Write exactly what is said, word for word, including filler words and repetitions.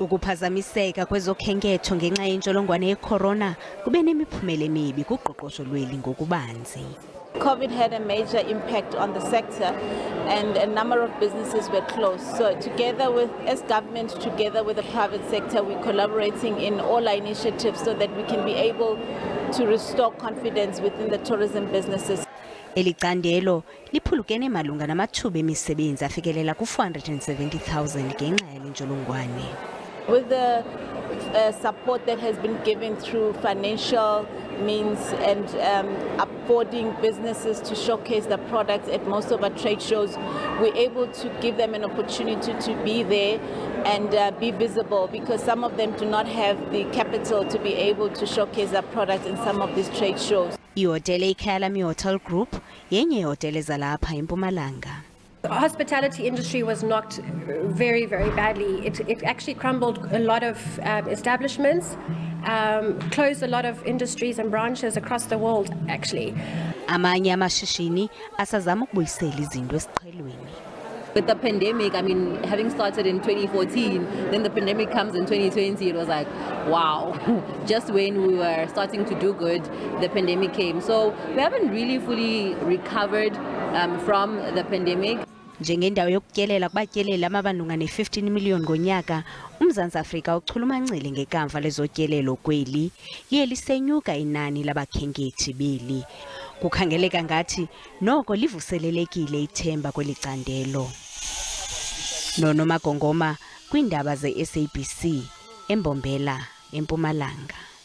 Ukuphazamiseka kwezokhenketho ngenxa yentsholongwane yecorona kube nemiphumela emibi kuqoqosho lweli ngokubanzi. Covid had a major impact on the sector and a number of businesses were closed. So together with, as government, together with the private sector, we're collaborating in all our initiatives so that we can be able to restore confidence within the tourism businesses. Elicandelo liphulukene malunga namathuba emisebenzi afikelela ku four hundred seventy thousand ngenxa yalentsholongwane. With the uh, support that has been given through financial means and um, affording businesses to showcase the products at most of our trade shows, we're able to give them an opportunity to be there and uh, be visible, because some of them do not have the capital to be able to showcase their products in some of these trade shows. Yodele Kalami Hotel Group, yenye hotele zalapha eMpumalanga. The hospitality industry was knocked very, very badly. It, it actually crumbled a lot of uh, establishments, um, closed a lot of industries and branches across the world, actually. Amanye amashishini asazama ukubuyisela izinto esiqhelweni. With the pandemic, I mean, having started in twenty fourteen, then the pandemic comes in twenty twenty, it was like, wow, just when we were starting to do good, the pandemic came. So we haven't really fully recovered um, from the pandemic. Njengendawo yokutyelela kubakyelela amabalunga ne fifteen million ngonyaka, uMzantsi Afrika uchulumancile ngekamva lezotyelelo kweli, yelisenyuka inani labakhenkethi beli. Kukhangeleka ngathi noko livuselelekile ithemba kwelicandelo. Nono Magongoma, kwiindaba ze S A B C, eMbombela, eMpumalanga.